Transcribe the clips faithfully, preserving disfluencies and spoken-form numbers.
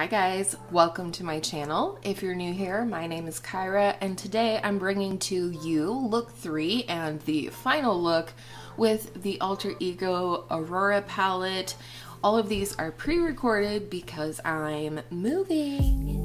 Hi guys, welcome to my channel. If you're new here, my name is Kyra and today I'm bringing to you look three and the final look with the Alter Ego Aurora palette. All of these are pre-recorded because I'm moving.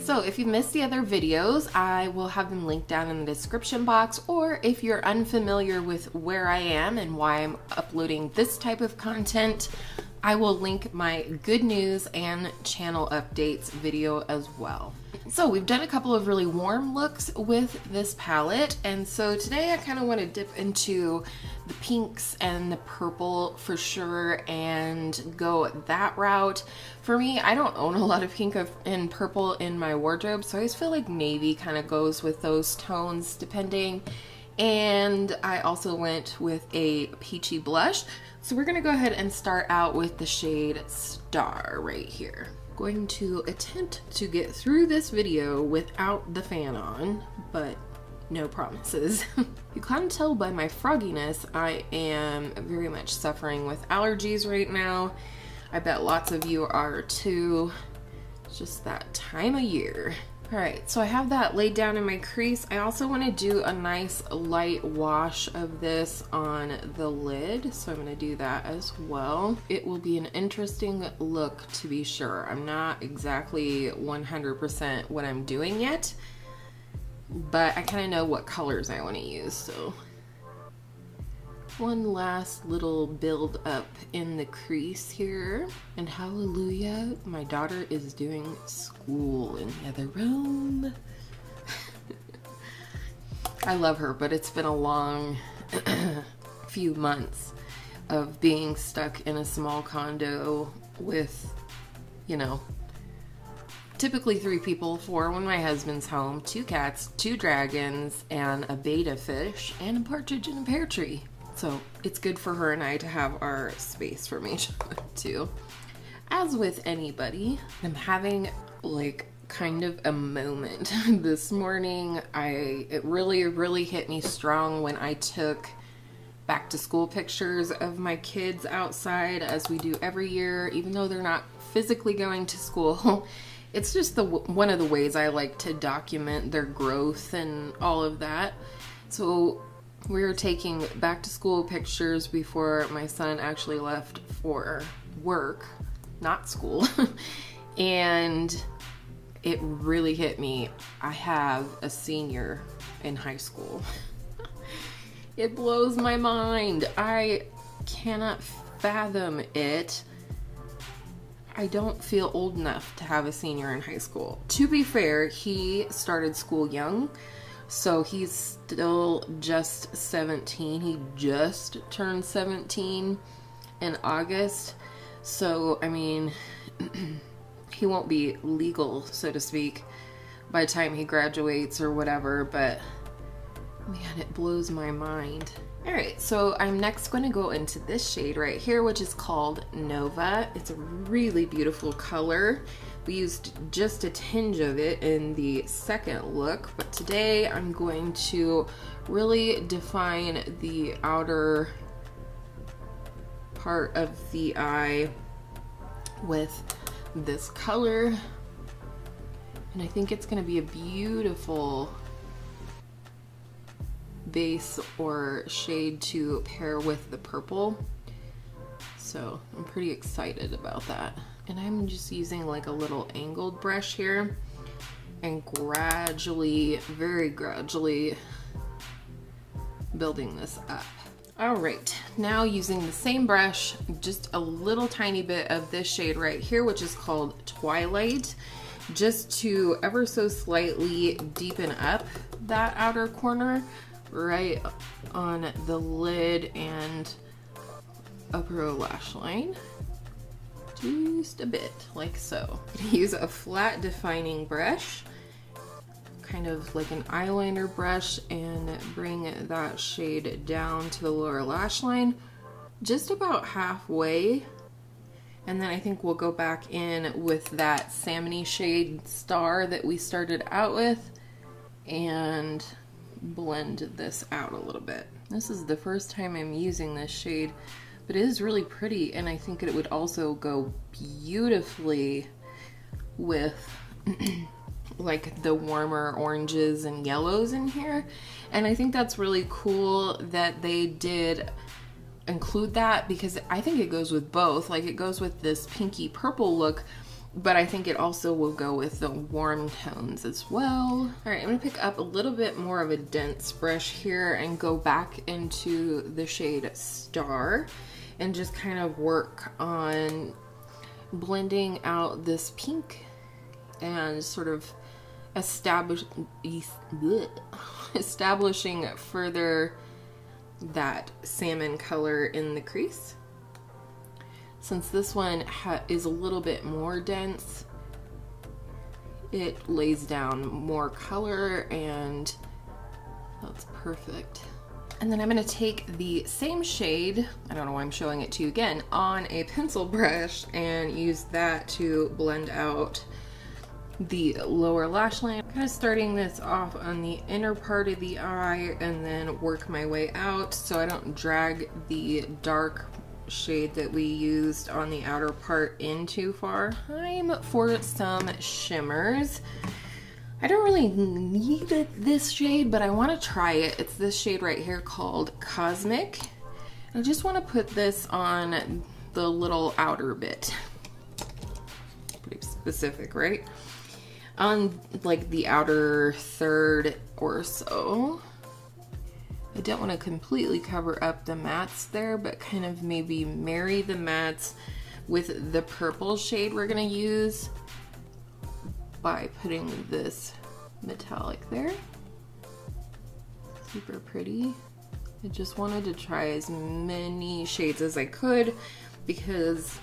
So if you missed the other videos, I will have them linked down in the description box, or if you're unfamiliar with where I am and why I'm uploading this type of content, I will link my good news and channel updates video as well. So we've done a couple of really warm looks with this palette, and so today I kind of want to dip into the pinks and the purple for sure and go that route. For me, I don't own a lot of pink and purple in my wardrobe, so I always feel like navy kind of goes with those tones depending. And I also went with a peachy blush. So we're gonna go ahead and start out with the shade Star right here. Going to attempt to get through this video without the fan on, but no promises. You can't tell by my frogginess, I am very much suffering with allergies right now. I bet lots of you are too. It's just that time of year. All right, so I have that laid down in my crease. I also want to do a nice light wash of this on the lid, so I'm going to do that as well. It will be an interesting look to be sure. I'm not exactly one hundred percent what I'm doing yet, but I kind of know what colors I want to use, so. One last little build up in the crease here, and hallelujah, my daughter is doing school in the other room. I love her, but it's been a long few months of being stuck in a small condo with, you know, typically three people, four when my husband's home, two cats, two dragons, and a betta fish, and a partridge in a pear tree. So it's good for her and I to have our space from each other too. As with anybody, I'm having like kind of a moment this morning. I, it really, really hit me strong when I took back to school pictures of my kids outside, as we do every year, even though they're not physically going to school. It's just the one of the ways I like to document their growth and all of that. So we were taking back to school pictures before my son actually left for work, not school, and it really hit me. I have a senior in high school. It blows my mind. I cannot fathom it. I don't feel old enough to have a senior in high school. To be fair, he started school young. So he's still just seventeen. He just turned seventeen in August. So, I mean, he won't be legal, so to speak, by the time he graduates or whatever, but man, it blows my mind. All right, so I'm next going to go into this shade right here, which is called Nova. It's a really beautiful color. We used just a tinge of it in the second look, but today I'm going to really define the outer part of the eye with this color, and I think it's going to be a beautiful base or shade to pair with the purple, so I'm pretty excited about that. And I'm just using like a little angled brush here and gradually, very gradually building this up. All right, now using the same brush, just a little tiny bit of this shade right here, which is called Twilight, just to ever so slightly deepen up that outer corner right on the lid and upper lash line. Just a bit, like so. Use a flat defining brush, kind of like an eyeliner brush, and bring that shade down to the lower lash line, just about halfway. And then I think we'll go back in with that salmon-y shade Star that we started out with, and blend this out a little bit. This is the first time I'm using this shade, but it is really pretty, and I think it would also go beautifully with like the warmer oranges and yellows in here. And I think that's really cool that they did include that, because I think it goes with both. Like, it goes with this pinky purple look, but I think it also will go with the warm tones as well. All right, I'm gonna pick up a little bit more of a dense brush here and go back into the shade Star and just kind of work on blending out this pink and sort of establish, establishing further that salmon color in the crease. Since this one ha is a little bit more dense, it lays down more color, and that's perfect. And then I'm gonna take the same shade, I don't know why I'm showing it to you again, on a pencil brush and use that to blend out the lower lash line. Kind of starting this off on the inner part of the eye and then work my way out so I don't drag the dark shade that we used on the outer part in too far. Time for some shimmers. I don't really need this shade, but I want to try it. It's this shade right here called Cosmic. I just want to put this on the little outer bit. Pretty specific, right? On like the outer third or so. I don't want to completely cover up the mattes there, but kind of maybe marry the mattes with the purple shade we're going to use by putting this metallic there. Super pretty. I just wanted to try as many shades as I could because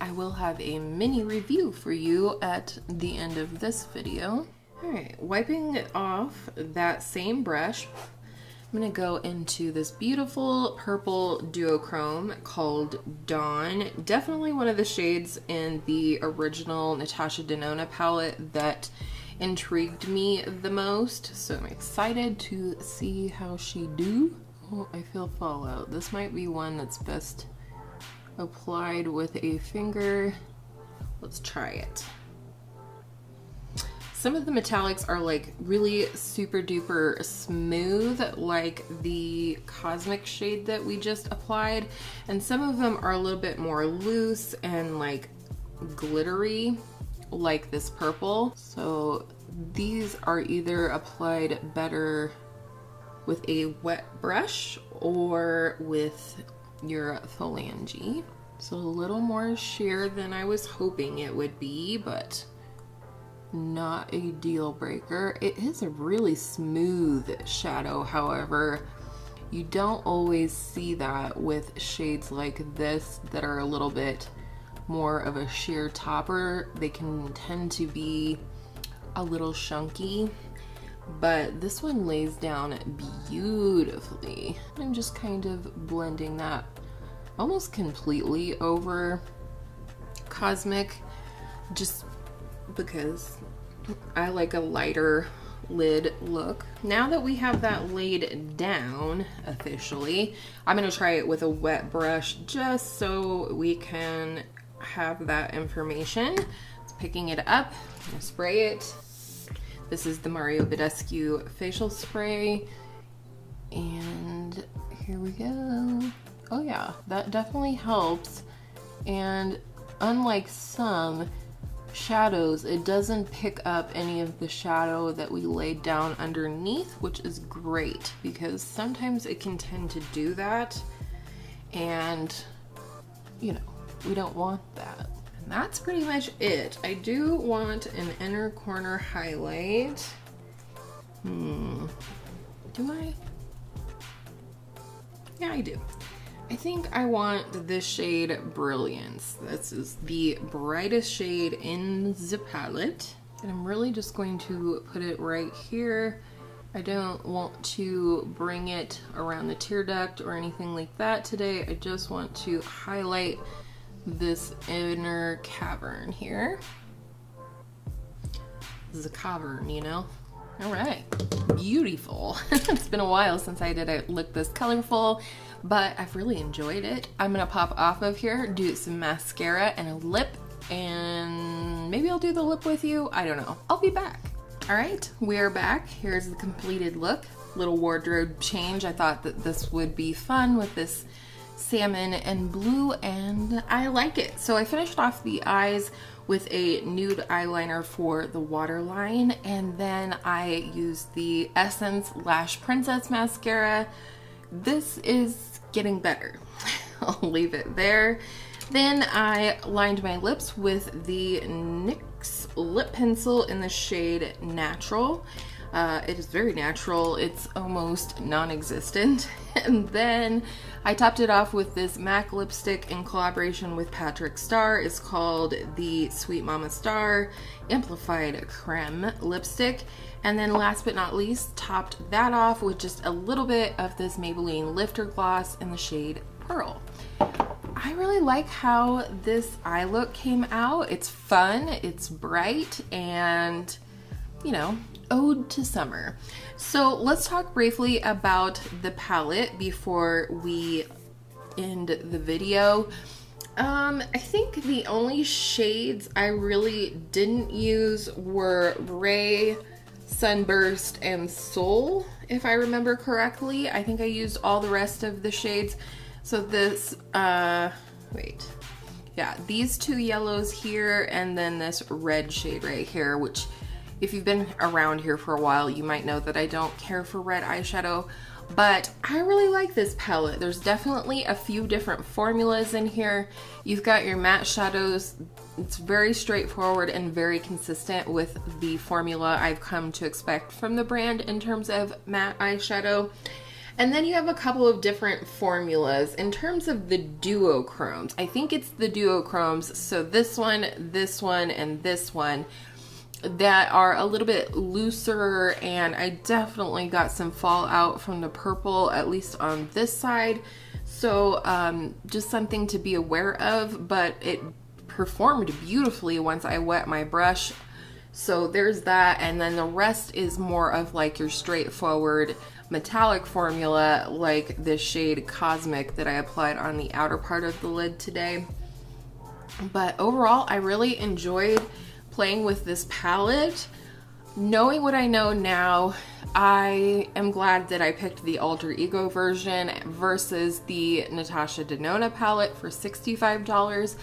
I will have a mini review for you at the end of this video. All right, wiping off that same brush, I'm gonna go into this beautiful purple duochrome called Dawn. Definitely one of the shades in the original Natasha Denona palette that intrigued me the most. So I'm excited to see how she do. Oh, I feel fallout. This might be one that's best applied with a finger. Let's try it. Some of the metallics are like really super duper smooth, like the Cosmic shade that we just applied, and some of them are a little bit more loose and like glittery, like this purple. So these are either applied better with a wet brush or with your phalange. So a little more sheer than I was hoping it would be, but not a deal breaker. It is a really smooth shadow, however. You don't always see that with shades like this that are a little bit more of a sheer topper. They can tend to be a little chunky, but this one lays down beautifully. I'm just kind of blending that almost completely over Cosmic, just because I like a lighter lid look. Now that we have that laid down officially, I'm gonna try it with a wet brush just so we can have that information. It's picking it up, I'm gonna spray it. This is the Mario Badescu facial spray. And here we go. Oh yeah, that definitely helps. And unlike some shadows, it doesn't pick up any of the shadow that we laid down underneath, which is great because sometimes it can tend to do that, and you know, we don't want that. And that's pretty much it. I do want an inner corner highlight. Hmm. Do I? Yeah, I do. I think I want this shade Brilliance. This is the brightest shade in the palette. And I'm really just going to put it right here. I don't want to bring it around the tear duct or anything like that today. I just want to highlight this inner cavern here. This is a cavern, you know? All right, beautiful. It's been a while since I did a look this colorful, but I've really enjoyed it. I'm gonna pop off of here, do some mascara and a lip, and maybe I'll do the lip with you. I don't know. I'll be back. All right, we're back. Here's the completed look. Little wardrobe change. I thought that this would be fun with this salmon and blue, and I like it. So I finished off the eyes with a nude eyeliner for the waterline, and then I used the Essence Lash Princess mascara. This is getting better. I'll leave it there. Then I lined my lips with the NYX lip pencil in the shade Natural. Uh, it is very natural. It's almost non-existent. And then I topped it off with this MAC lipstick in collaboration with Patrick Starr. It's called the Sweet Mama Starr Amplified Creme lipstick. And then last but not least, topped that off with just a little bit of this Maybelline Lifter Gloss in the shade Pearl. I really like how this eye look came out. It's fun, it's bright, and you know, ode to summer. So let's talk briefly about the palette before we end the video. Um, I think the only shades I really didn't use were Ray, Sunburst, and Soul, if I remember correctly. I think I used all the rest of the shades. So this, uh, wait, yeah, these two yellows here, and then this red shade right here, which if you've been around here for a while, you might know that I don't care for red eyeshadow, but I really like this palette. There's definitely a few different formulas in here. You've got your matte shadows. It's very straightforward and very consistent with the formula I've come to expect from the brand in terms of matte eyeshadow. And then you have a couple of different formulas. In terms of the duochromes, I think it's the duochromes, so this one, this one, and this one, that are a little bit looser, and I definitely got some fallout from the purple, at least on this side. So um, just something to be aware of, but it performed beautifully once I wet my brush. So there's that, and then the rest is more of like your straightforward metallic formula, like this shade Cosmic that I applied on the outer part of the lid today. But overall, I really enjoyed playing with this palette. Knowing what I know now, I am glad that I picked the Alter Ego version versus the Natasha Denona palette for sixty-five dollars,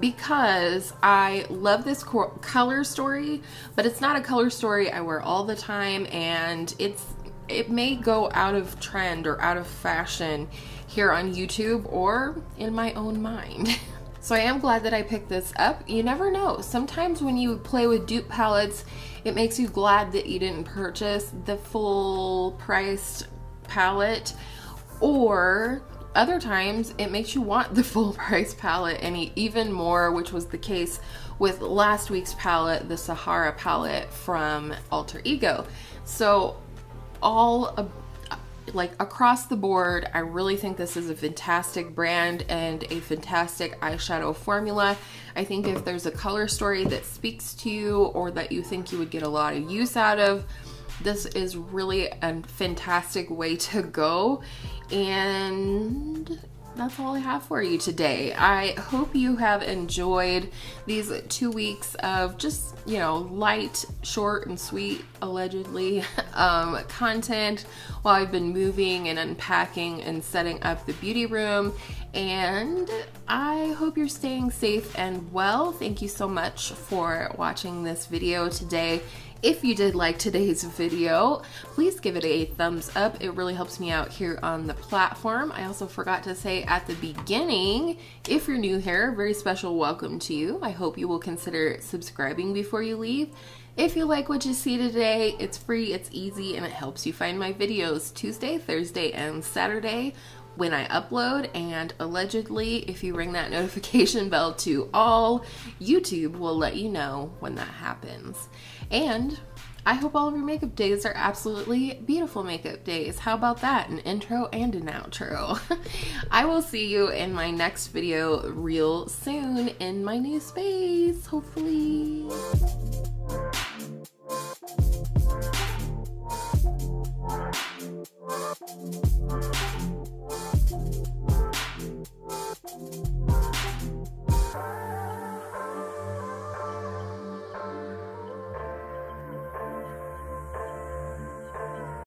because I love this color story, but it's not a color story I wear all the time, and it's it may go out of trend or out of fashion here on YouTube or in my own mind. So I am glad that I picked this up. You never know. Sometimes when you play with dupe palettes, it makes you glad that you didn't purchase the full priced palette, or other times it makes you want the full price palette and even more, which was the case with last week's palette, the Sahara palette from Alter Ego. So all of like across the board, I really think this is a fantastic brand and a fantastic eyeshadow formula. I think if there's a color story that speaks to you or that you think you would get a lot of use out of, this is really a fantastic way to go. And that's all I have for you today. I hope you have enjoyed these two weeks of just, you know, light, short, and sweet, allegedly, um, content while I've been moving and unpacking and setting up the beauty room. And I hope you're staying safe and well. Thank you so much for watching this video today. If you did like today's video, please give it a thumbs up. It really helps me out here on the platform. I also forgot to say at the beginning, if you're new here, very special welcome to you. I hope you will consider subscribing before you leave. If you like what you see today, it's free, it's easy, and it helps you find my videos Tuesday, Thursday, and Saturday when I upload. And allegedly, if you ring that notification bell to all, YouTube will let you know when that happens. And I hope all of your makeup days are absolutely beautiful makeup days. How about that? An intro and an outro. I will see you in my next video real soon in my new space, hopefully.